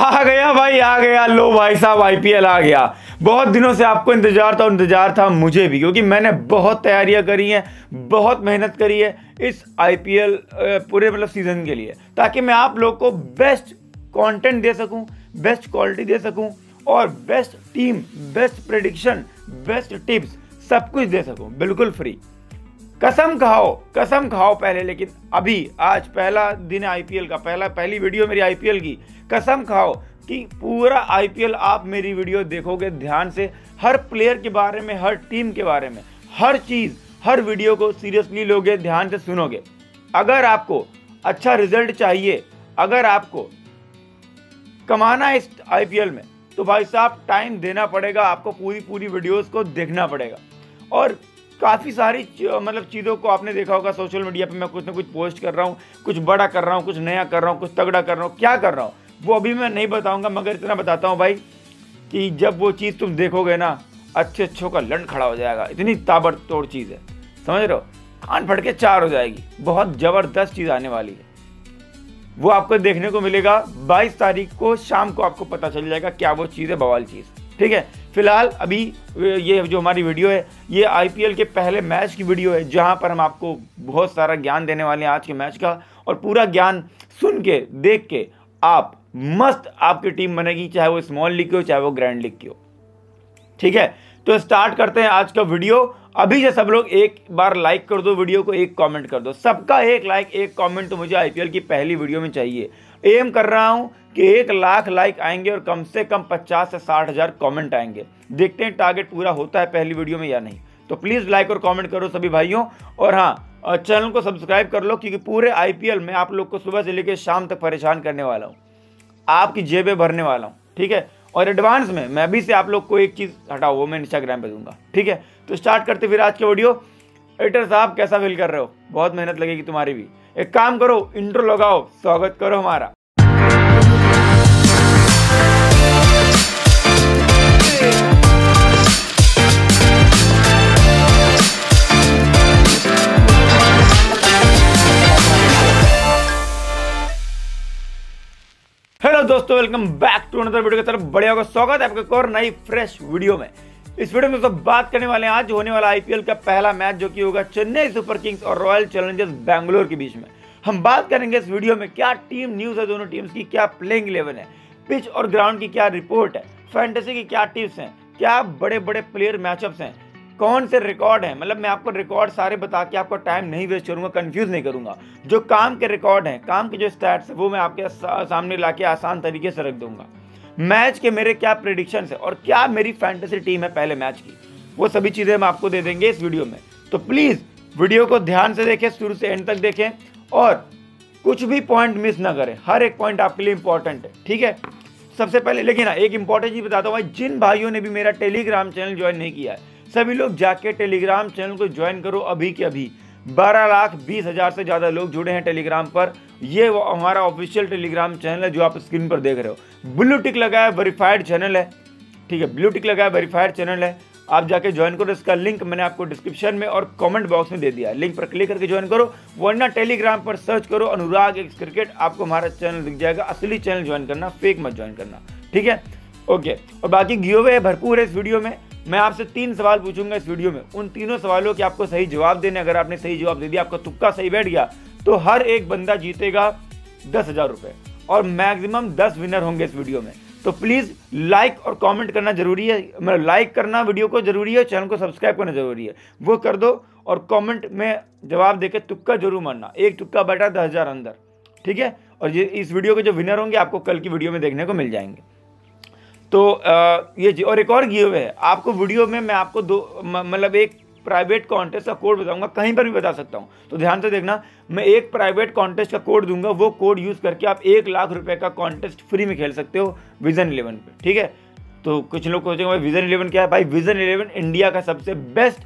आ गया भाई, आ गया। लो भाई साहब, आईपीएल आ गया। बहुत दिनों से आपको इंतजार था, मुझे भी, क्योंकि मैंने बहुत तैयारियां करी हैं, बहुत मेहनत करी है इस आईपीएल पूरे सीजन के लिए, ताकि मैं आप लोग को बेस्ट कंटेंट दे सकूं, बेस्ट क्वालिटी दे सकूं और best team, best prediction, best tips सब कुछ दे सकूं बिल्कुल फ्री। कसम खाओ पहले, लेकिन अभी आज पहला दिन आईपीएल का, पहली वीडियो मेरी आईपीएल की। कसम खाओ कि पूरा आईपीएल आप मेरी वीडियो देखोगे ध्यान से, हर प्लेयर के बारे में, हर टीम के बारे में, हर चीज़, हर वीडियो को सीरियसली लोगे, ध्यान से सुनोगे। अगर आपको अच्छा रिजल्ट चाहिए, अगर आपको कमाना है इस आईपीएल में, तो भाई साहब टाइम देना पड़ेगा आपको, पूरी वीडियोस को देखना पड़ेगा। और काफ़ी सारी चीज़ों को आपने देखा होगा सोशल मीडिया पे, मैं कुछ ना कुछ पोस्ट कर रहा हूँ, कुछ बड़ा कर रहा हूँ, कुछ नया कर रहा हूँ, कुछ तगड़ा कर रहा हूँ। क्या कर रहा हूँ वो अभी मैं नहीं बताऊँगा, मगर इतना बताता हूँ भाई कि जब वो चीज़ तुम देखोगे ना, अच्छे अच्छों का लंड खड़ा हो जाएगा। इतनी ताबड़तोड़ चीज़ है, समझ रहे हो, कान फट के चार हो जाएगी। बहुत ज़बरदस्त चीज़ आने वाली है, वो आपको देखने को मिलेगा। 22 तारीख को शाम को आपको पता चल जाएगा क्या वो चीज़ है, बवाल चीज़। ठीक है, फिलहाल अभी ये जो हमारी वीडियो है, ये आईपीएल के पहले मैच की वीडियो है, जहां पर हम आपको बहुत सारा ज्ञान देने वाले हैं आज के मैच का। और पूरा ज्ञान सुन के, देख के आप मस्त, आपकी टीम बनेगी, चाहे वो स्मॉल लीग की हो, चाहे वो ग्रैंड लीग की हो। ठीक है, तो स्टार्ट करते हैं आज का वीडियो। अभी से सब लोग एक बार लाइक कर दो वीडियो को, एक कमेंट कर दो, सबका एक लाइक, एक कमेंट तो मुझे आईपीएल की पहली वीडियो में चाहिए। एम कर रहा हूं कि 1 लाख लाइक आएंगे और कम से कम 50 से 60 हज़ार कॉमेंट आएंगे। देखते हैं टारगेट पूरा होता है पहली वीडियो में या नहीं। तो प्लीज़ लाइक और कॉमेंट करो सभी भाइयों, और हाँ, चैनल को सब्सक्राइब कर लो, क्योंकि पूरे आईपीएल में आप लोग को सुबह से लेकर शाम तक परेशान करने वाला हूँ, आपकी जेबें भरने वाला हूँ। ठीक है, और एडवांस में मैं अभी से आप लोग को एक चीज़ हटाओ, वो मैं इंस्टाग्राम पे दूंगा। ठीक है, तो स्टार्ट करते फिर आज के वीडियो। एडिटर साहब कैसा फील कर रहे हो? बहुत मेहनत लगेगी तुम्हारी भी। एक काम करो, इंट्रो लगाओ, स्वागत करो हमारा। हेलो दोस्तों, welcome back to another video की तरफ। बढ़िया होगा, स्वागत है आपका एक और नई फ्रेश वीडियो में। इस वीडियो में तो बात करने वाले हैं आज होने वाला आईपीएल का पहला मैच, जो कि होगा चेन्नई सुपर किंग्स और रॉयल चैलेंजर्स बैंगलोर के बीच में। हम बात करेंगे इस वीडियो में क्या टीम न्यूज है दोनों टीम्स की, क्या प्लेइंग 11 है, पिच और ग्राउंड की क्या रिपोर्ट है, फैंटेसी की क्या टिप्स हैं, क्या बड़े बड़े प्लेयर मैचअप्स हैं, कौन से रिकॉर्ड हैं। मतलब मैं आपको रिकॉर्ड सारे बता के आपको टाइम नहीं वेस्ट करूंगा, कंफ्यूज नहीं करूंगा। जो काम के रिकॉर्ड हैं, काम के जो स्टैट्स हैं, वो मैं आपके सामने लाके आसान तरीके से रख दूंगा। मैच के मेरे क्या प्रेडिक्शंस हैं और क्या मेरी फैंटेसी टीम है पहले मैच की, वो सभी चीज़ें हम आपको दे देंगे इस वीडियो में। तो प्लीज़ वीडियो को ध्यान से देखें, शुरू से एंड तक देखें और कुछ भी पॉइंट मिस ना करें, हर एक पॉइंट आपके लिए इंपॉर्टेंट है। ठीक है, सबसे पहले लेकिन एक इंपॉर्टेंट चीज़ बताता हूँ भाई, जिन भाइयों ने भी मेरा टेलीग्राम चैनल ज्वाइन नहीं किया है, सभी लोग जाके टेलीग्राम चैनल को ज्वाइन करो अभी के अभी। 12,20,000 से ज़्यादा लोग जुड़े हैं टेलीग्राम पर। ये हमारा ऑफिशियल टेलीग्राम चैनल है जो आप स्क्रीन पर देख रहे हो, ब्लू टिक लगा है, वेरीफाइड चैनल है। ठीक है, ब्लू टिक लगा है, वेरीफाइड चैनल है, आप जाके ज्वाइन करो। इसका लिंक मैंने आपको डिस्क्रिप्शन में और कमेंट बॉक्स में दे दिया है, लिंक पर क्लिक करके ज्वाइन करो। वरना टेलीग्राम पर सर्च करो अनुराग एक्स क्रिकेट, आपको हमारा चैनल दिख जाएगा। असली चैनल ज्वाइन करना, फेक मत ज्वाइन करना। ठीक है, ओके। और बाकी गिवअवे भरपूर है इस वीडियो में। मैं आपसे 3 सवाल पूछूंगा इस वीडियो में, उन तीनों सवालों के आपको सही जवाब देने। अगर आपने सही जवाब दे दिया, आपका तुक्का सही बैठ गया, तो हर एक बंदा जीतेगा 10,000 रुपये और मैक्सिमम 10 विनर होंगे इस वीडियो में। तो प्लीज़ लाइक और कमेंट करना जरूरी है, मतलब लाइक करना वीडियो को जरूरी है, चैनल को सब्सक्राइब करना जरूरी है, वो कर दो। और कॉमेंट में जवाब देकर तुक्का जरूर मारना, एक तुक्का बैठा 10,000 अंदर। ठीक है, और ये इस वीडियो के जो विनर होंगे आपको कल की वीडियो में देखने को मिल जाएंगे। तो ये जी, और एक और गिव अवे है आपको वीडियो में। मैं आपको एक प्राइवेट कॉन्टेस्ट का कोड बताऊंगा, कहीं पर भी बता सकता हूं, तो ध्यान से देखना। मैं एक प्राइवेट कॉन्टेस्ट का कोड दूंगा, वो कोड यूज़ करके आप 1 लाख रुपए का कॉन्टेस्ट फ्री में खेल सकते हो Vision 11 पे। ठीक है, तो कुछ लोग सोचेंगे भाई Vision 11 क्या है? भाई Vision 11 इंडिया का सबसे best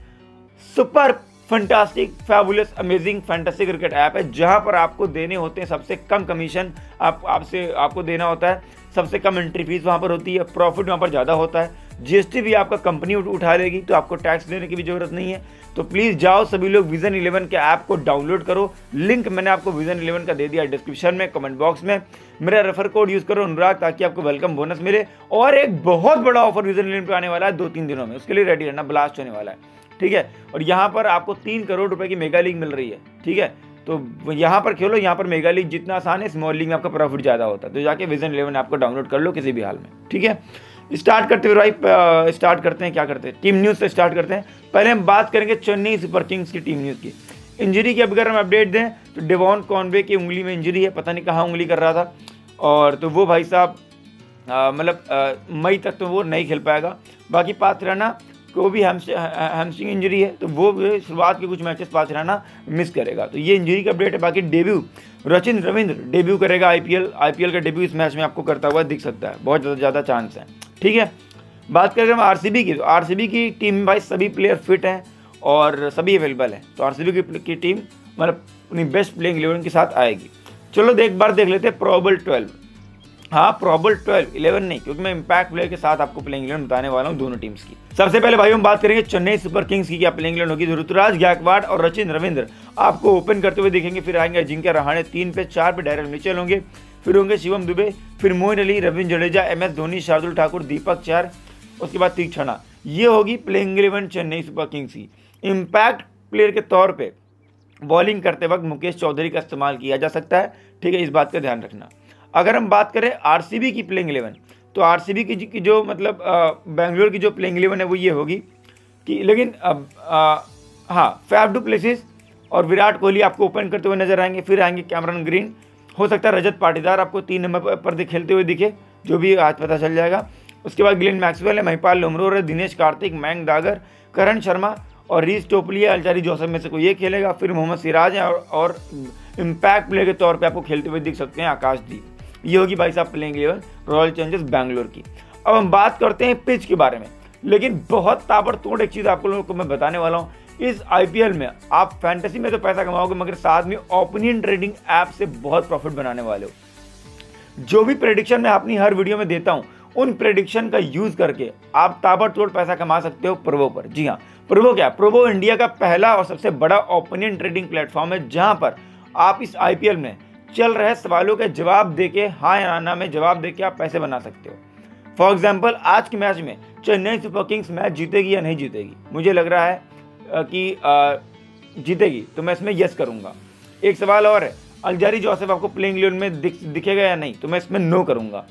super fantastic fabulous amazing fantastic cricket app है, जहां पर आपको देने होते हैं सबसे कम कमीशन, आपको देना होता है सबसे कम एंट्री फीस वहां पर होती है, प्रॉफिट वहां पर ज़्यादा होता है, जीएसटी भी आपका कंपनी उठा लेगी, तो आपको टैक्स देने की भी ज़रूरत नहीं है। तो प्लीज़ जाओ सभी लोग विजन 11 के ऐप को डाउनलोड करो, लिंक मैंने आपको विजन 11 का दे दिया डिस्क्रिप्शन में, कमेंट बॉक्स में। मेरा रेफर कोड यूज़ करो अनुराग, ताकि आपको वेलकम बोनस मिले। और एक बहुत बड़ा ऑफर विजन 11 पर आने वाला है 2-3 दिनों में, उसके लिए रेडी रहना, ब्लास्ट होने वाला है, ठीक है। और यहाँ पर आपको 3 करोड़ रुपए की मेगा लीग मिल रही है, ठीक है। तो यहाँ पर खेलो, यहाँ पर मेगा लीग जितना आसान है, स्मॉल लीग में आपका प्रॉफिट ज़्यादा होता है। तो जाके विजन 11 आपको डाउनलोड कर लो किसी भी हाल में, ठीक है। टीम न्यूज़ से स्टार्ट करते हैं। पहले हम बात करेंगे चेन्नई सुपर किंग्स की टीम न्यूज़ की। इंजरी की अगर हम अपडेट दें तो डेवॉन कॉनवे की उंगली में इंजरी है, पता नहीं कहाँ उंगली कर रहा था, और तो वो भाई साहब मतलब मई तक तो वो नहीं खेल पाएगा। बाकी पाथराना को भी हैमस्ट्रिंग इंजरी है, तो वो शुरुआत के कुछ मैचेस पाथराना मिस करेगा, तो ये इंजरी का अपडेट है। बाकी डेब्यू रचिन रविंद्र डेब्यू करेगा, आईपीएल का डेब्यू इस मैच में आपको करता हुआ दिख सकता है, बहुत ज़्यादा चांस है, ठीक है। बात करें हम आरसीबी की, तो आरसीबी की टीम में भाई सभी प्लेयर फिट हैं और सभी अवेलेबल हैं, तो आरसीबी की टीम मतलब अपनी बेस्ट प्लेइंग 11 के साथ आएगी। चलो एक बार देख लेते हैं प्रोबल 11 नहीं, क्योंकि मैं इंपैक्ट प्लेयर के साथ आपको प्लेइंग 11 बताने वाला हूं दोनों टीम्स की। सबसे पहले भाई हम बात करेंगे चेन्नई सुपर किंग्स की, क्या प्लेइंग 11 होगी। ऋतुराज गायकवाड़ और रचिन रविंद्र आपको ओपन करते हुए दिखेंगे, फिर आएंगे अजिंक्य रहाणे 3 पे 4 पे डैरल मिचेल होंगे, फिर होंगे शिवम दुबे, फिर मोइन अली, रविंद्र जडेजा, एमएस धोनी, शार्दुल ठाकुर, दीपक चहर, उसके बाद तीक्षणा। ये होगी प्लेइंग 11 चेन्नई सुपर किंग्स की। इम्पैक्ट प्लेयर के तौर पर बॉलिंग करते वक्त मुकेश चौधरी का इस्तेमाल किया जा सकता है, ठीक है, इस बात का ध्यान रखना। अगर हम बात करें आरसीबी की प्लेइंग 11, तो आरसीबी की जो मतलब बेंगलोर की जो प्लेइंग 11 है वो ये होगी कि लेकिन फैब डुप्लेसिस और विराट कोहली आपको ओपन करते हुए नजर आएंगे, फिर आएंगे कैमरन ग्रीन, हो सकता है रजत पाटीदार आपको 3 नंबर पर खेलते हुए दिखे, जो भी आज पता चल जाएगा। उसके बाद ग्लेन मैक्सवेल है, महिपाल लोमरोर है, दिनेश कार्तिक, मयंक दागर, करण शर्मा और रीस टोपली है, अलजारी जोसेफ में से कोई ये खेलेगा, फिर मोहम्मद सिराज है, और इम्पैक्ट प्लेयर के तौर पर आपको खेलते हुए दिख सकते हैं आकाश दीप। ये होगी भाई साहब प्लेइंग 11 रॉयल चैलेंजर्स बैंगलोर की। अब हम बात करते हैं पिच के बारे में, लेकिन बहुत ताबड़तोड़ एक चीज़ आप लोगों को मैं बताने वाला हूँ। इस आईपीएल में आप फैंटेसी में तो पैसा कमाओगे, मगर साथ में ओपिनियन ट्रेडिंग ऐप से बहुत प्रॉफिट बनाने वाले हो। जो भी प्रेडिक्शन मैं अपनी हर वीडियो में देता हूँ, उन प्रेडिक्शन का यूज़ करके आप ताबड़तोड़ पैसा कमा सकते हो प्रोबो पर। जी हाँ, प्रोबो क्या, प्रोबो इंडिया का पहला और सबसे बड़ा ओपिनियन ट्रेडिंग प्लेटफॉर्म है, जहाँ पर आप इस आईपीएल में चल रहे सवालों के जवाब देके, हाँ या ना में जवाब देके आप पैसे बना सकते हो। फॉर एग्जाम्पल, आज के मैच में चेन्नई सुपर किंग्स मैच जीतेगी या नहीं जीतेगी, मुझे लग रहा है कि जीतेगी, तो मैं इसमें यस करूँगा। एक सवाल और है, अलजारी जोसेफ आपको प्लेइंग 11 में दिखेगा या नहीं, तो मैं इसमें नो करूँगा।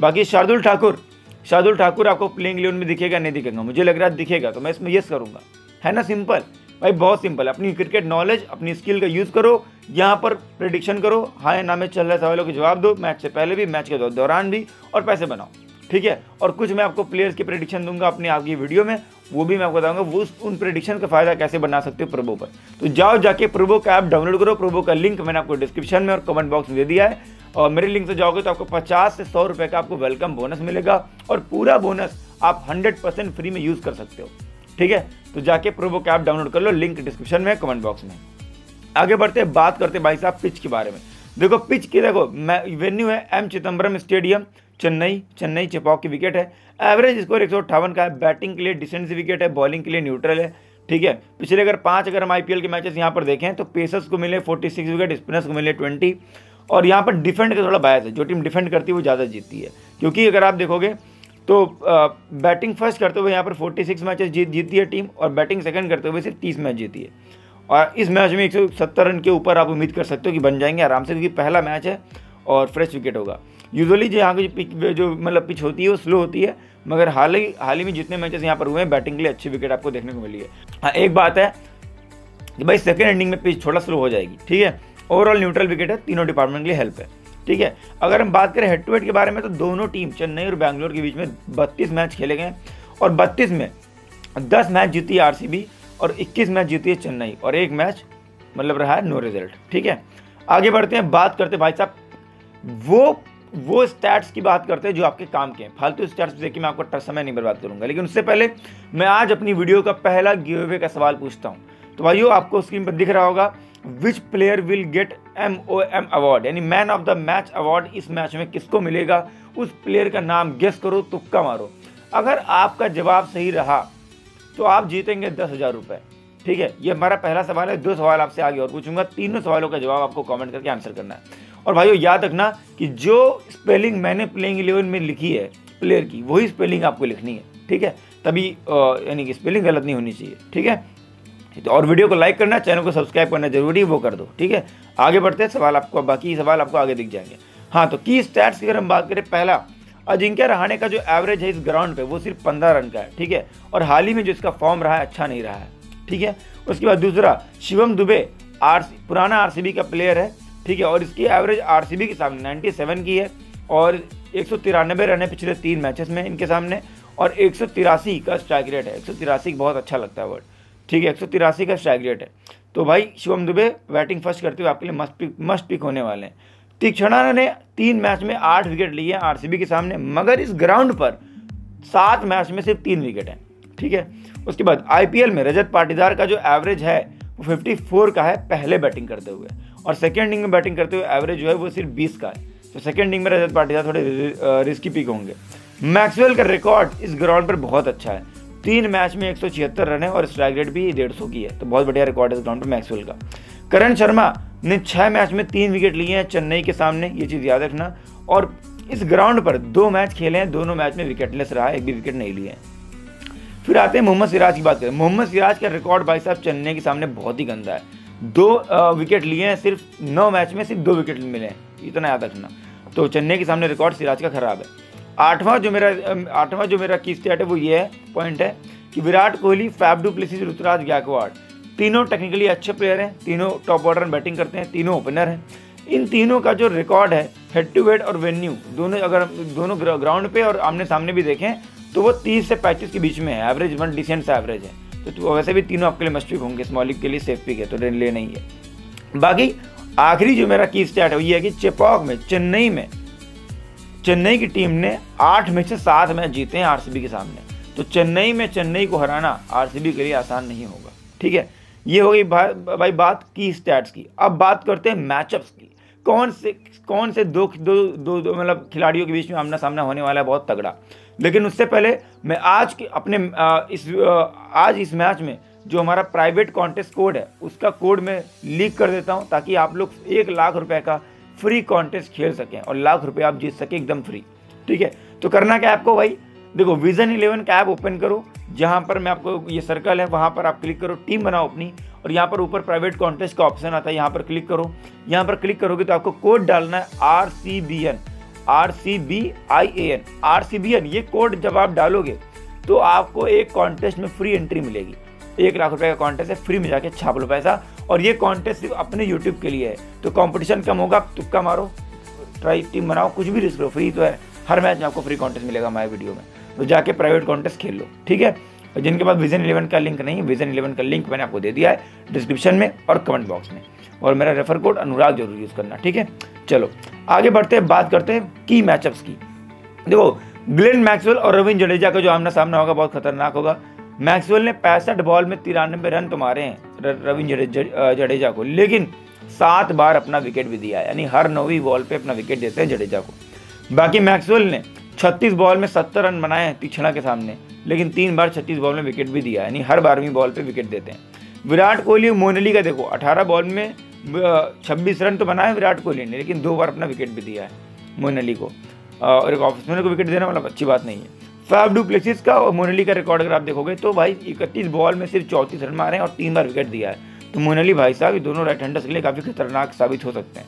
बाकी शार्दुल ठाकुर आपको प्लेइंग 11 में दिखेगा नहीं दिखेगा, मुझे लग रहा है दिखेगा, तो मैं इसमें यस करूँगा, है ना। सिंपल भाई, बहुत सिंपल, अपनी क्रिकेट नॉलेज, अपनी स्किल का यूज़ करो, यहाँ पर प्रेडिक्शन करो, हाँ या ना में चल रहे सवालों के जवाब दो, मैच से पहले भी, मैच के दौरान भी, और पैसे बनाओ, ठीक है। और कुछ मैं आपको प्लेयर्स की प्रेडिक्शन दूंगा अपने आपकी वीडियो में, वो भी मैं आपको बताऊंगा वो उन प्रेडिक्शन का फ़ायदा कैसे बना सकते हो प्रोबो पर। तो जाओ जाके प्रोबो का ऐप डाउनलोड करो, प्रोबो का लिंक मैंने आपको डिस्क्रिप्शन में और कमेंट बॉक्स में दे दिया है, और मेरे लिंक से जाओगे तो आपको 50 से 100 रुपये का आपको वेलकम बोनस मिलेगा, और पूरा बोनस आप 100% फ्री में यूज़ कर सकते हो, ठीक है। तो जाके प्रोबो का ऐप डाउनलोड कर लो, लिंक डिस्क्रिप्शन में, कमेंट बॉक्स में। आगे बढ़ते हैं, बात करते हैं भाई साहब पिच के बारे में। देखो पिच की, देखो वेन्यू है एम चिदम्बरम स्टेडियम चेन्नई, चेपॉक की विकेट है, एवरेज स्कोर 158 का है, बैटिंग के लिए डिसेंट विकेट है, बॉलिंग के लिए न्यूट्रल है, ठीक है। पिछले अगर 5 हम आईपीएल के मैचेस यहाँ पर देखें तो पेसर्स को मिले 46 विकेट, स्पिनर्स को मिले 20, और यहाँ पर डिफेंड का थोड़ा बायस है, जो टीम डिफेंड करती है वो ज़्यादा जीतती है, क्योंकि अगर आप देखोगे तो बैटिंग फर्स्ट करते हुए यहाँ पर 46 मैचेस जीतती है टीम, और बैटिंग सेकंड करते हुए सिर्फ 30 मैच जीती है, और इस मैच में 170 रन के ऊपर आप उम्मीद कर सकते हो कि बन जाएंगे आराम से, क्योंकि पहला मैच है और फ्रेश विकेट होगा। यूजुअली जो यहाँ की जो मतलब पिच होती है वो स्लो होती है, मगर हाल ही में जितने मैचेस यहाँ पर हुए हैं बैटिंग के लिए अच्छी विकेट आपको देखने को मिली है। हाँ, एक बात है कि भाई सेकेंड इनिंग में पिच थोड़ा स्लो हो जाएगी, ठीक है। ओवरऑल न्यूट्रल विकेट है, तीनों डिपार्टमेंट के लिए हेल्प है, ठीक है। अगर हम बात करें हेड टू हेड के बारे में, तो दोनों टीम चेन्नई और बैंगलोर के बीच में 32 मैच खेले गए, और 32 में 10 मैच जीती है आरसीबी और 21 मैच जीती है चेन्नई, और एक मैच मतलब रहा है नो रिजल्ट, ठीक है। आगे बढ़ते हैं, बात करते हैं भाई साहब वो स्टैट्स की बात करते हैं जो आपके काम के हैं। फालतू स्टैट्स देखिए, मैं आपको समय नहीं बर्बाद करूँगा, लेकिन उससे पहले मैं आज अपनी वीडियो का पहला गिव अवे का सवाल पूछता हूँ। तो भाइयों आपको स्क्रीन पर दिख रहा होगा which player will get MOM award यानी man of the match award इस मैच में किसको मिलेगा, उस प्लेयर का नाम गेस करो, तुक्का मारो। अगर आपका जवाब सही रहा तो आप जीतेंगे 10,000 रुपये। ठीक है, ये हमारा पहला सवाल है। 2 सवाल आपसे आगे और पूछूंगा, तीनों सवालों का जवाब आपको कमेंट करके आंसर करना है। और भाइयों याद रखना कि जो स्पेलिंग मैंने प्लेइंग 11 में लिखी है प्लेयर की, वही स्पेलिंग आपको लिखनी है। ठीक है, तभी यानी कि स्पेलिंग गलत नहीं होनी चाहिए। ठीक है, तो और वीडियो को लाइक करना, चैनल को सब्सक्राइब करना जरूरी, वो कर दो। ठीक है, आगे बढ़ते हैं, सवाल आपको बाकी सवाल आपको आगे दिख जाएंगे। हाँ, तो की स्टैट्स की अगर हम बात करें, पहला अजिंक्य रहाणे का जो एवरेज है इस ग्राउंड पे वो सिर्फ 15 रन का है। ठीक है, और हाल ही में जो इसका फॉर्म रहा है अच्छा नहीं रहा है। ठीक है, उसके बाद दूसरा शिवम दुबे पुराना आरसीबी का प्लेयर है। ठीक है, और इसकी एवरेज आरसीबी के सामने 97 की है और 193 रन है पिछले 3 मैचेस में इनके सामने, और 183 का स्ट्राइक रेट है। 183 बहुत अच्छा लगता है वर्ड। ठीक है, 183 का स्ट्राइक रेट है। तो भाई शिवम दुबे बैटिंग फर्स्ट करते हुए आपके लिए मस्ट पिक होने वाले हैं। तीक्षणा ने 3 मैच में 8 विकेट लिए हैं आरसीबी के सामने, मगर इस ग्राउंड पर 7 मैच में सिर्फ 3 विकेट हैं। ठीक है, उसके बाद IPL में रजत पाटीदार का जो एवरेज है वो 54 का है पहले बैटिंग करते हुए, और सेकेंड इनिंग में बैटिंग करते हुए एवरेज जो है वो सिर्फ 20 का है। तो सेकेंड इनिंग में रजत पाटीदार थोड़े रिस्की पिक होंगे। मैक्सवेल का रिकॉर्ड इस ग्राउंड पर बहुत अच्छा है, 3 मैच में 176 रन है और स्ट्राइक रेट भी 150 की है, तो बहुत बढ़िया रिकॉर्ड है इस ग्राउंड पर मैक्सवेल का। करण शर्मा ने 6 मैच में 3 विकेट लिए हैं चेन्नई के सामने, ये चीज़ याद रखना, और इस ग्राउंड पर 2 मैच खेले हैं, दोनों मैच में विकेटलेस रहा है, एक भी विकेट नहीं लिए हैं। फिर आते हैं मोहम्मद सिराज की बात करें, मोहम्मद सिराज का रिकॉर्ड भाई साहब चेन्नई के सामने बहुत ही गंदा है, 2 विकेट लिए हैं सिर्फ 9 मैच में, सिर्फ 2 विकेट मिले हैं, इतना याद रखना। तो चेन्नई के सामने रिकॉर्ड सिराज का खराब है। आठवां जो मेरा की स्टैट है वो ये है, पॉइंट है कि विराट कोहली, फैब डुप्लेसिस, ऋतुराज गायकवाड़ तीनों टेक्निकली अच्छे प्लेयर हैं, तीनों टॉप ऑर्डर में बैटिंग करते हैं, तीनों ओपनर हैं। इन तीनों का जो रिकॉर्ड है हेड टू हेड और वेन्यू दोनों, अगर दोनों ग्राउंड पे और आमने सामने भी देखें तो वो 30 से 35 के बीच में है, एवरेज वन डिसेंट सा एवरेज है। तो वैसे भी तीनों आपके लिए मस्ट पिक होंगे, स्मॉल लीग के लिए सेफ पिक है, तो ले नहीं है। बाकी आखिरी जो मेरा की स्टैट है वो ये है कि चेपॉक में चेन्नई की टीम ने 8 में से 7 मैच जीते हैं आरसीबी के सामने, तो चेन्नई में चेन्नई को हराना आरसीबी के लिए आसान नहीं होगा। ठीक है, ये हो गई भाई बात की स्टैट्स की। अब बात करते हैं मैचअप्स की, कौन से दो मतलब खिलाड़ियों के बीच में आमना सामना होने वाला है बहुत तगड़ा। लेकिन उससे पहले मैं आज के अपने इस मैच में जो हमारा प्राइवेट कॉन्टेस्ट कोड है उसका कोड मैं लीक कर देता हूं, ताकि आप लोग 1 लाख रुपए का फ्री कॉन्टेस्ट खेल सकें और 1 लाख रुपये आप जीत सकें एकदम फ्री। ठीक है, तो करना क्या है आपको भाई, देखो Vision 11 का ऐप ओपन करो, जहाँ पर मैं आपको ये सर्कल है वहाँ पर आप क्लिक करो, टीम बनाओ अपनी, और यहाँ पर ऊपर प्राइवेट कॉन्टेस्ट का ऑप्शन आता है, यहाँ पर क्लिक करो। यहाँ पर क्लिक करोगे तो आपको कोड डालना है RCBIAN। ये कोड जब आप डालोगे तो आपको एक कॉन्टेस्ट में फ्री एंट्री मिलेगी, 1 लाख रुपए का कॉन्टेस्ट है, फ्री में जाके छाप लो पैसा। और ये कॉन्टेस्ट सिर्फ अपने यूट्यूब के लिए है, तो कॉम्पिटिशन कम होगा, तुक्का मारो, ट्राई टीम बनाओ, कुछ भी रिस्क लो, फ्री तो है, हर मैच में आपको फ्री कॉन्टेस्ट मिलेगा हमारे वीडियो में, तो जाके प्राइवेट कॉन्टेस्ट खेल लो। ठीक है, और जिनके पास Vision 11 का लिंक नहीं है, Vision 11 का लिंक मैंने आपको दे दिया है डिस्क्रिप्शन में और कमेंट बॉक्स में, और मेरा रेफर कोड अनुराग जरूर यूज़ करना। ठीक है, चलो आगे बढ़ते हैं, बात करते हैं की मैचअप्स की। देखो ग्लेन मैक्सवेल और रविंद्र जडेजा का जो आमना सामना होगा बहुत खतरनाक होगा। मैक्सवेल ने 65 बॉल में 93 रन तो मारे हैं रविंद्र जडेजा को, लेकिन 7 बार अपना विकेट भी दिया है, यानी हर 9वीं बॉल पर अपना विकेट देते हैं जडेजा को। बाकी मैक्सवेल ने 36 बॉल में 70 रन बनाए हैं तीक्षणा के सामने, लेकिन 3 बार 36 बॉल में विकेट भी दिया, यानी हर 12वीं बॉल पे विकेट देते हैं। विराट कोहली मोइनली का देखो 18 बॉल में 26 रन तो बनाए विराट कोहली ने, लेकिन 2 बार अपना विकेट भी दिया है मोइनली को, और एक ऑफिसमैन को विकेट देना मतलब अच्छी बात नहीं है। फैब डुप्लेसिस का और मोइनली का रिकॉर्ड अगर आप देखोगे तो भाई 31 बॉल में सिर्फ 34 रन मारे हैं और 3 बार विकेट दिया है, तो मोइनली भाई साहब ये दोनों राइट हैंडर्स के लिए काफ़ी खतरनाक साबित हो सकते हैं।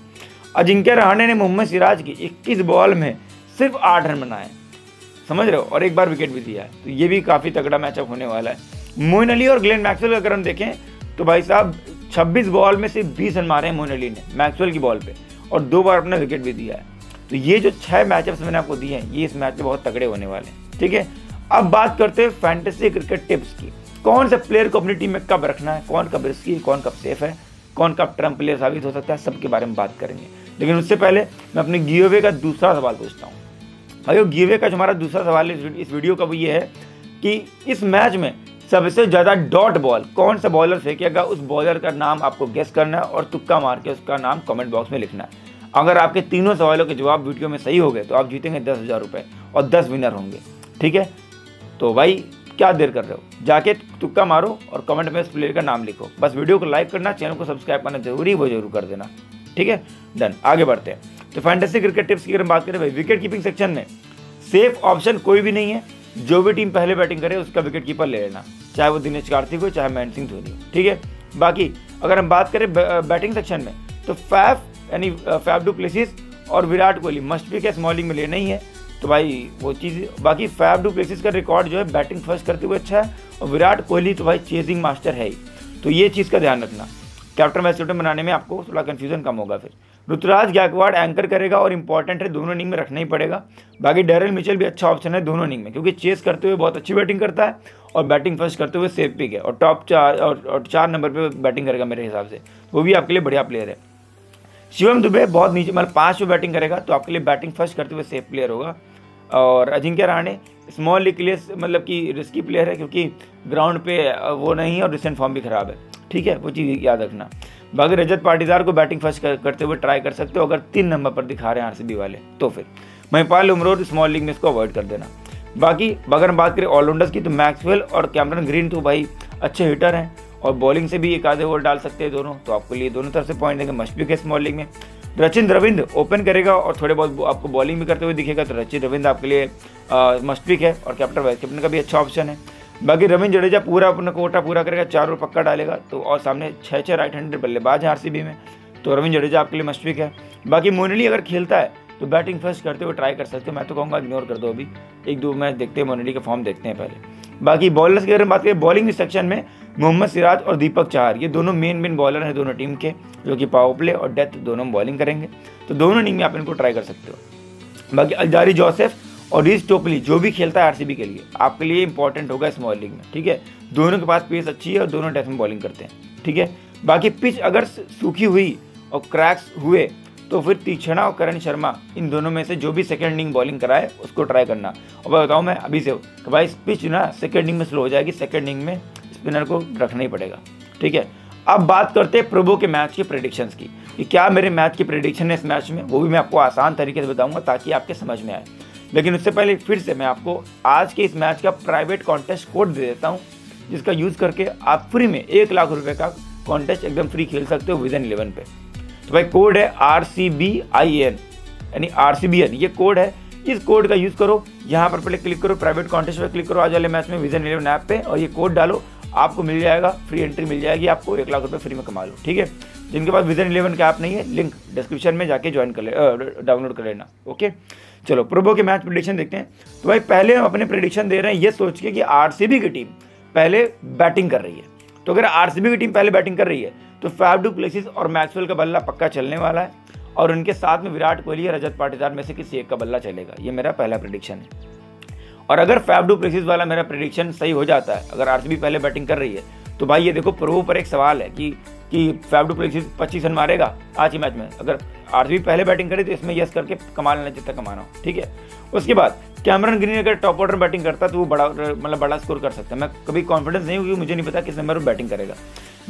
अजिंक्य रहाणे ने मोहम्मद सिराज की 21 बॉल में सिर्फ 8 रन बनाए, समझ रहे हो, और 1 बार विकेट भी दिया है, तो ये भी काफ़ी तगड़ा मैचअप होने वाला है। मोइन अली और ग्लेन मैक्सवेल अगर हम देखें तो भाई साहब 26 बॉल में सिर्फ 20 रन मारे हैं मोइन अली ने मैक्सवेल की बॉल पे, और 2 बार अपना विकेट भी दिया है। तो ये जो 6 मैचअप्स मैंने आपको दिए हैं ये इस मैच में बहुत तगड़े होने वाले हैं। ठीक है, अब बात करते हैं फैंटेसी क्रिकेट टिप्स की, कौन से प्लेयर को अपनी टीम में कब रखना है, कौन कब रिस्की है, कौन कब सेफ है, कौन कब ट्रम्प प्लेयर साबित हो सकता है, सबके बारे में बात करेंगे। लेकिन उससे पहले मैं अपने गिवअवे का दूसरा सवाल पूछता हूँ। भाइयों गिवअवे का जो हमारा दूसरा सवाल है इस वीडियो का वो ये है कि इस मैच में सबसे ज़्यादा डॉट बॉल कौन सा बॉलर फेंकेगा, उस बॉलर का नाम आपको गेस करना है और तुक्का मार के उसका नाम कमेंट बॉक्स में लिखना है। अगर आपके तीनों सवालों के जवाब वीडियो में सही हो गए तो आप जीतेंगे 10,000 रुपये और 10 विनर होंगे। ठीक है, तो भाई क्या देर कर रहे हो, जाके तुक्का मारो और कमेंट में उस प्लेयर का नाम लिखो। बस वीडियो को लाइक करना, चैनल को सब्सक्राइब करना जरूर कर देना। ठीक है, डन। आगे बढ़ते हैं। तो फैंटेसिक क्रिकेट टिप्स की अगर बात करें भाई, विकेट कीपिंग सेक्शन में सेफ ऑप्शन कोई भी नहीं है। जो भी टीम पहले बैटिंग करे उसका विकेट कीपर ले लेना, चाहे वो दिनेश कार्तिक हो चाहे महेंद्र सिंह धोनी हो। ठीक है, बाकी अगर हम बात करें बैटिंग सेक्शन में तो फैब डुप्लेसिस और विराट कोहली मस्ट बी के स्मॉलिंग में लेना ही है। तो भाई वो चीज़, बाकी फैब डुप्लेसिस का रिकॉर्ड जो है बैटिंग फर्स्ट करते हुए अच्छा है और विराट कोहली तो भाई चेजिंग मास्टर है ही, तो ये चीज़ का ध्यान रखना। कैप्टन वाइस कैप्टन बनाने में आपको थोड़ा कन्फ्यूजन कम होगा। फिर ऋतुराज गायकवाड़ एंकर करेगा और इंपॉर्टेंट है, दोनों इनिंग में रखना ही पड़ेगा। बाकी डैरेल मिचेल भी अच्छा ऑप्शन है दोनों इनिंग में, क्योंकि चेस करते हुए बहुत अच्छी बैटिंग करता है और बैटिंग फर्स्ट करते हुए सेफ पिक है और टॉप 4 नंबर पर बैटिंग करेगा मेरे हिसाब से, वो भी आपके लिए बढ़िया प्लेयर है। शिवम दुबे बहुत नीचे मतलब 5 पे बैटिंग करेगा तो आपके लिए बैटिंग फर्स्ट करते हुए सेफ प्लेयर होगा। और अजिंक्य रहाणे स्मॉल लीग के लिए मतलब कि रिस्की प्लेयर है, क्योंकि ग्राउंड पे वो नहीं है और रिसेंट फॉर्म भी खराब है। ठीक है, वो चीज़ याद रखना। बाकी रजत पाटीदार को बैटिंग फर्स्ट करते हुए ट्राई कर सकते हो, अगर 3 नंबर पर दिखा रहे हैं RCB वाले तो। फिर महिपाल उमरोड स्मॉल लीग में इसको अवॉइड कर देना। बाकी अगर हम बात करें ऑलराउंडर्स की तो मैक्सवेल और कैमरन ग्रीन तो भाई अच्छे हिटर हैं और बॉलिंग से भी एक आधे ओवर डाल सकते हैं दोनों, तो आपके लिए दोनों तरफ से पॉइंट देंगे मस्ट बी के स्मॉल लीग में। रचिन रविंद्र ओपन करेगा और थोड़े बहुत आपको बॉलिंग भी करते हुए दिखेगा, तो रचिन रविंद्र आपके लिए मस्ट बी है और कैप्टन वाइस कैप्टन का भी अच्छा ऑप्शन है। बाकी रविंद्र जडेजा पूरा अपना कोटा पूरा करेगा, 4 ओवर पक्का डालेगा तो, और सामने 6 राइट हैंडेड बल्लेबाज हैं RCB में, तो रविंद्र जडेजा आपके लिए मस्ट बी है। बाकी मोइन अली अगर खेलता है तो बैटिंग फर्स्ट करते हुए ट्राई कर सकते हो, मैं तो कहूँगा इग्नोर कर दो, अभी 1-2 मैच देखते हैं, मोइन अली का फॉर्म देखते हैं पहले। बाकी बॉलर्स की अगर हम बात करें बॉलिंग सेक्शन में मोहम्मद सिराज और दीपक चहार ये दोनों मेन बॉलर हैं दोनों टीम के, जो कि पावर प्ले और डेथ दोनों बॉलिंग करेंगे, तो दोनों इनिंग में आप इनको ट्राई कर सकते हो। बाकी अलजारी जोसेफ और रीस टोपली जो भी खेलता है RCB के लिए आपके लिए इंपॉर्टेंट होगा स्मॉल लीग में। ठीक है, दोनों के पास पेस अच्छी है और दोनों डेथ में बॉलिंग करते हैं। ठीक है, बाकी पिच अगर सूखी हुई और क्रैक्स हुए तो फिर तीक्षणा और करण शर्मा इन दोनों में से जो भी सेकंड इनिंग बॉलिंग कराए उसको ट्राई करना। और भाई बताऊँ मैं अभी से कि भाई पिच ना सेकंड इनिंग में स्लो हो जाएगी, सेकंड इनिंग में स्पिनर को रखना ही पड़ेगा। ठीक है, अब बात करते हैं प्रोबो के मैच की प्रेडिक्शंस की कि क्या मेरे मैच की प्रेडिक्शन है इस मैच में, वो भी मैं आपको आसान तरीके से बताऊँगा ताकि आपके समझ में आए। लेकिन उससे पहले फिर से मैं आपको आज के इस मैच का प्राइवेट कॉन्टेस्ट कोड दे देता हूँ, जिसका यूज़ करके आप फ्री में 1,00,000 रुपये का कॉन्टेस्ट एकदम फ्री खेल सकते हो Vision 11 पे। तो भाई कोड है RCBIN यानी RCBN, ये कोड है, इस कोड का यूज़ करो। यहाँ पर पहले क्लिक करो, प्राइवेट कॉन्टेस्ट पर क्लिक करो आज वाले मैच में Vision 11 ऐप पे, और ये कोड डालो, आपको मिल जाएगा फ्री एंट्री मिल जाएगी, आपको 1,00,000 रुपये फ्री में कमा लो। ठीक है, जिनके पास Vision 11 का ऐप नहीं है लिंक डिस्क्रिप्शन में जाके ज्वाइन कर ले, डाउनलोड कर लेना। ओके, चलो प्रोबो के मैच प्रेडिक्शन देखते हैं। तो भाई पहले हम अपने प्रेडिक्शन दे रहे हैं ये सोच के कि RCB की टीम पहले बैटिंग कर रही है, तो अगर RCB की टीम पहले बैटिंग कर रही है तो फैब डुप्लेसिस और मैक्सवेल का बल्ला पक्का चलने वाला है और उनके साथ में विराट कोहली या रजत पाटीदार में से किसी एक का बल्ला चलेगा। ये मेरा पहला प्रेडिक्शन है, और अगर फैब डुप्लेसिस वाला मेरा प्रेडिक्शन सही हो जाता है, अगर RCB पहले बैटिंग कर रही है, तो भाई ये देखो प्रोबो पर एक सवाल है कि फैब डुप्लेसिस 25 रन मारेगा आज के मैच में, अगर RCB पहले बैटिंग करे तो इसमें यस करके कमा लेना जितना कमाना हो। ठीक है, उसके बाद कैमरन ग्रीन अगर टॉप ऑर्डर बैटिंग करता है तो वो बड़ा स्कोर कर सकता है। मैं कभी कॉन्फिडेंस नहीं हूँ क्योंकि मुझे नहीं पता किस नंबर पर बैटिंग करेगा।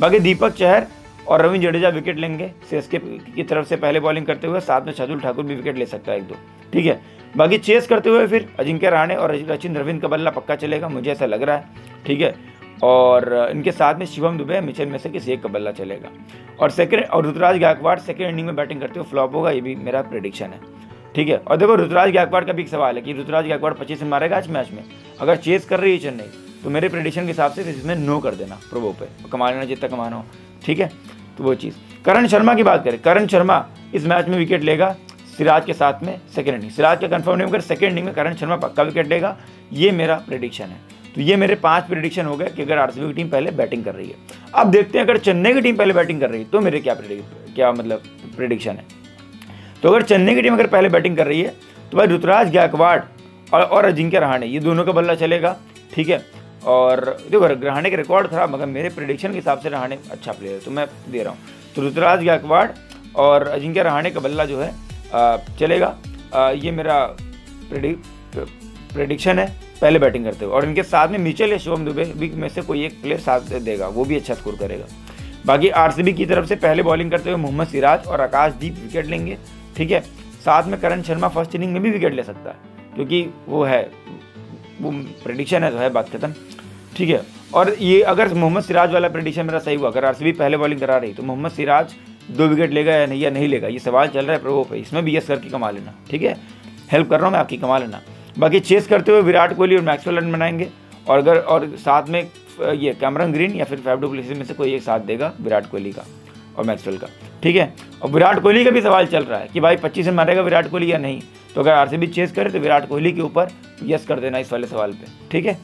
बाकी दीपक चहर और रविंद्र जडेजा विकेट लेंगे सीएसके की तरफ से पहले बॉलिंग करते हुए, साथ में शार्दुल ठाकुर भी विकेट ले सकता है 1-2। ठीक है, बाकी चेस करते हुए फिर अजिंक्य रहाणे और रचिन रविंद्र का बल्ला पक्का चलेगा, मुझे ऐसा लग रहा है। ठीक है, और इनके साथ में शिवम दुबे मिचेल में से किसी एक का बल्ला चलेगा, और ऋतुराज गायकवाड़ सेकेंड इनिंग में बैटिंग करते हुए फ्लॉप होगा, ये भी मेरा प्रेडिक्शन है। ठीक है, और देखो ऋतुराज गायकवाड़ का भी एक सवाल है कि ऋतुराज गायकवाड़ 25 रन मारेगा आज मैच में, अगर चेस कर रही है चेन्नई तो मेरे प्रेडिक्शन के हिसाब से इसमें नो कर देना प्रोबो पे, कमा लेना जितना कमाना हो। ठीक है, तो वो चीज़। करण शर्मा की बात करें, करण शर्मा इस मैच में विकेट लेगा सिराज के साथ में सेकेंड इनिंग, सिराज का कन्फर्म नहीं होगा, सेकेंड इनिंग में करण शर्मा पक्का विकेट लेगा, ये मेरा प्रेडिक्शन है। तो ये मेरे 5 प्रेडिक्शन हो गए कि अगर RCB की टीम पहले बैटिंग कर रही है। अब देखते हैं अगर चेन्नई की टीम पहले बैटिंग कर रही है तो मेरे क्या मतलब प्रेडिक्शन है। तो अगर चेन्नई की टीम अगर पहले बैटिंग कर रही है तो भाई ऋतुराज गायकवाड़ और अजिंक्य रहाणे ये दोनों का बल्ला चलेगा। ठीक है, और देखो रहाणे के रिकॉर्ड खराब, मगर मेरे प्रेडिक्शन के हिसाब से रहाणे अच्छा प्लेयर है तो मैं दे रहा हूँ। तो ऋतुराज गायकवाड़ और अजिंक्य रहाणे का बल्ला जो है चलेगा, ये मेरा प्रेडिक्शन है पहले बैटिंग करते हुए, और इनके साथ में मिचेल या शिवम दुबे भी में से कोई एक प्लेयर साथ देगा, वो भी अच्छा स्कोर करेगा। बाकी आरसीबी की तरफ से पहले बॉलिंग करते हुए मोहम्मद सिराज और आकाश दीप विकेट लेंगे, ठीक है। साथ में करण शर्मा फर्स्ट इनिंग में भी विकेट ले सकता है, क्योंकि वो है, वो प्रेडिक्शन है तो है, बात खत्म, ठीक है। और ये अगर मोहम्मद सिराज वाला प्रेडिक्शन मेरा सही हुआ, अगर आरसीबी पहले बॉलिंग करा रही तो मोहम्मद सिराज 2 विकेट लेगा या नहीं लेगा, ये सवाल चल रहा है प्रोबो पे, इसमें भी यस करके कमा लेना, ठीक है, हेल्प कर रहा हूँ मैं आपकी, कमा लेना। बाकी चेस करते हुए विराट कोहली और मैक्सवेल रन बनाएंगे, और अगर और साथ में ये कैमरन ग्रीन या फिर फैब डुप्लेसिस में से कोई एक साथ देगा विराट कोहली का और मैक्सवेल का, ठीक है। और विराट कोहली का भी सवाल चल रहा है कि भाई 25 रन मारेगा विराट कोहली या नहीं, तो अगर आरसीबी चेस करे तो विराट कोहली के ऊपर यस कर देना इस वाले सवाल पे, ठीक है।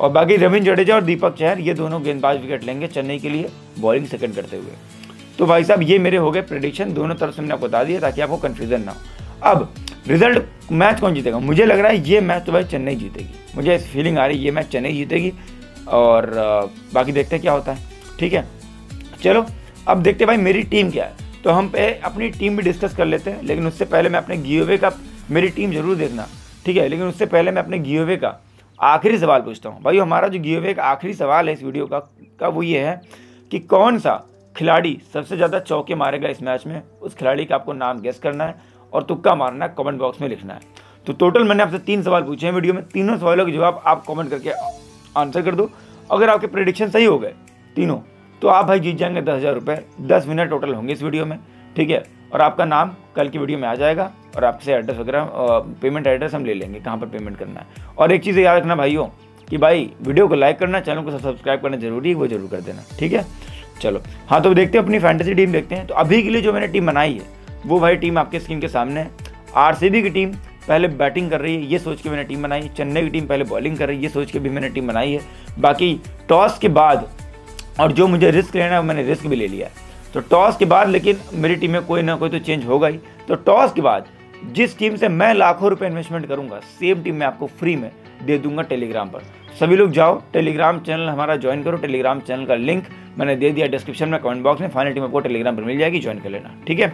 और बाकी रविंद्र जडेजा और दीपक चहर ये दोनों गेंदबाज विकेट लेंगे चेन्नई के लिए बॉलिंग सेकंड करते हुए। तो भाई साहब ये मेरे हो गए प्रेडिक्शन, दोनों तरफ से मैंने आपको बता दिया ताकि आपको कन्फ्यूजन ना हो। अब रिजल्ट मैच कौन जीतेगा, मुझे लग रहा है ये मैच तो भाई चेन्नई जीतेगी, मुझे इस फीलिंग आ रही है ये मैच चेन्नई जीतेगी, और बाकी देखते हैं क्या होता है, ठीक है। चलो अब देखते हैं भाई मेरी टीम क्या है, तो हम पे अपनी टीम भी डिस्कस कर लेते हैं, लेकिन उससे पहले मैं अपने गिवअवे का, मेरी टीम जरूर देखना, ठीक है, लेकिन उससे पहले मैं अपने गिवअवे का आखिरी सवाल पूछता हूँ। भाई हमारा जो गिवअवे का आखिरी सवाल है इस वीडियो का वो ये है कि कौन सा खिलाड़ी सबसे ज़्यादा चौके मारेगा इस मैच में, उस खिलाड़ी का आपको नाम गेस करना है और तुक्का मारना है, कमेंट बॉक्स में लिखना है। तो टोटल मैंने आपसे 3 सवाल पूछे हैं वीडियो में, तीनों सवालों के जवाब आप कमेंट करके आंसर कर दो। अगर आपके प्रेडिक्शन सही हो गए तीनों तो आप भाई जीत जाएंगे 10,000 रुपये, 10 विनर टोटल होंगे इस वीडियो में, ठीक है। और आपका नाम कल की वीडियो में आ जाएगा, और आपसे एड्रेस वगैरह, पेमेंट एड्रेस हम ले लेंगे कहाँ पर पेमेंट करना है। और एक चीज़ याद रखना भाइयों कि भाई वीडियो को लाइक करना, चैनल को सब्सक्राइब करना जरूरी है, वो जरूर कर देना, ठीक है। चलो हाँ, तो देखते हैं अपनी फैंटेसी टीम देखते हैं। तो अभी के लिए जो मैंने टीम बनाई है वो भाई टीम आपके स्क्रीन के सामने है। आरसीबी की टीम पहले बैटिंग कर रही है ये सोच के मैंने टीम बनाई है, चेन्नई की टीम पहले बॉलिंग कर रही है ये सोच के भी मैंने टीम बनाई है। बाकी टॉस के बाद और जो मुझे रिस्क लेना है वो मैंने रिस्क भी ले लिया है। तो टॉस के बाद, लेकिन मेरी टीम में कोई ना कोई तो चेंज होगा ही, तो टॉस के बाद जिस टीम से मैं लाखों रुपए इन्वेस्टमेंट करूंगा सेम टीम मैं आपको फ्री में दे दूंगा टेलीग्राम पर। सभी लोग जाओ टेलीग्राम चैनल हमारा ज्वाइन करो, टेलीग्राम चैनल का लिंक मैंने दे दिया डिस्क्रिप्शन में, कमेंट बॉक्स में फाइनल टीम आपको टेलीग्राम पर मिल जाएगी, ज्वाइन कर लेना, ठीक है।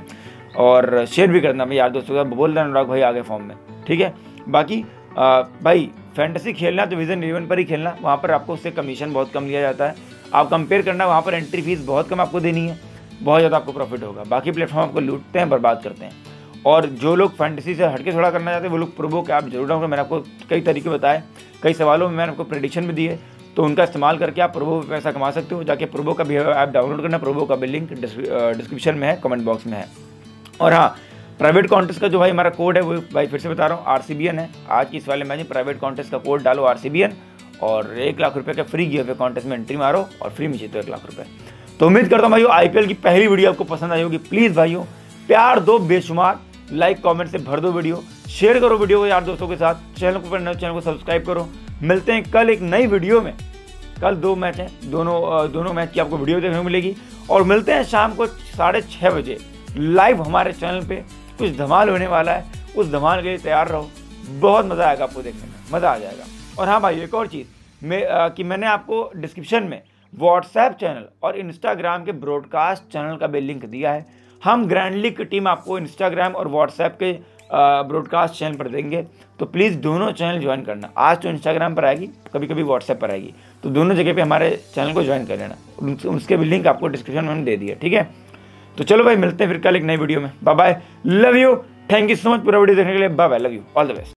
और शेयर भी करना यार दोस्तों का, बोल रहे अनुराग भाई आगे फॉर्म में, ठीक है। बाकी भाई फैंटेसी खेलना तो विजन 11 पर ही खेलना, वहाँ पर आपको उससे कमीशन बहुत कम लिया जाता है, आप कंपेयर करना, वहाँ पर एंट्री फीस बहुत कम आपको देनी है, बहुत ज़्यादा आपको प्रॉफिट होगा। बाकी प्लेटफॉर्म आपको लूटते हैं, बर्बाद करते हैं, और जो लोग फैंटेसी से हटके थोड़ा करना चाहते हैं वो लोग प्रोबो के आप जरूर डाउनलोड, मैंने आपको कई तरीके बताए, कई सवालों में मैंने आपको प्रेडिक्शन भी दिए, तो उनका इस्तेमाल करके आप प्रोबो पे पैसा कमा सकते हो। जाके प्रोबो का भी ऐप डाउनलोड करना, प्रोबो का भी लिंक डिस्क्रिप्शन में है, कमेंट बॉक्स में है। और हाँ, प्राइवेट कॉन्टेस्ट का जो भाई हमारा कोड है वो भाई फिर से बता रहा हूँ, आरसीबीएन है। आज की इस वाले मैच में प्राइवेट कॉन्टेस्ट का कोड डालो आरसीबीएन, और 1 लाख रुपये का फ्री गिव अवे कॉन्टेस्ट में एंट्री मारो और फ्री में जीतो 1 लाख रुपये। तो उम्मीद करता हूँ भाइयों आईपीएल की पहली वीडियो आपको पसंद आई होगी। प्लीज़ भाइयों प्यार दो बेशुमार, लाइक कमेंट से भर दो वीडियो, शेयर करो वीडियो को यार दोस्तों के साथ, चैनल को सब्सक्राइब करो। मिलते हैं कल एक नई वीडियो में, कल 2 मैच हैं, दोनों मैच की आपको वीडियो देखने को मिलेगी, और मिलते हैं शाम को 6:30 बजे लाइव हमारे चैनल पे। कुछ धमाल होने वाला है, उस धमाल के लिए तैयार रहो, बहुत मज़ा आएगा आपको देखने में, मज़ा आ जाएगा। और हाँ भाई एक और चीज़ कि मैंने आपको डिस्क्रिप्शन में व्हाट्सएप चैनल और इंस्टाग्राम के ब्रॉडकास्ट चैनल का भी लिंक दिया है। हम ग्रैंड लीग की टीम आपको इंस्टाग्राम और व्हाट्सएप के ब्रॉडकास्ट चैनल पर देंगे, तो प्लीज़ दोनों चैनल ज्वाइन करना। आज तो इंस्टाग्राम पर आएगी, कभी कभी व्हाट्सएप पर आएगी, तो दोनों जगह पे हमारे चैनल को ज्वाइन कर लेना, उसके भी लिंक आपको डिस्क्रिप्शन में दे दिया, ठीक है। तो चलो भाई मिलते हैं फिर कल एक नई वीडियो में, bye bye, love you, thank you so much पूरा वीडियो देखने के लिए, bye bye, love you, all the best.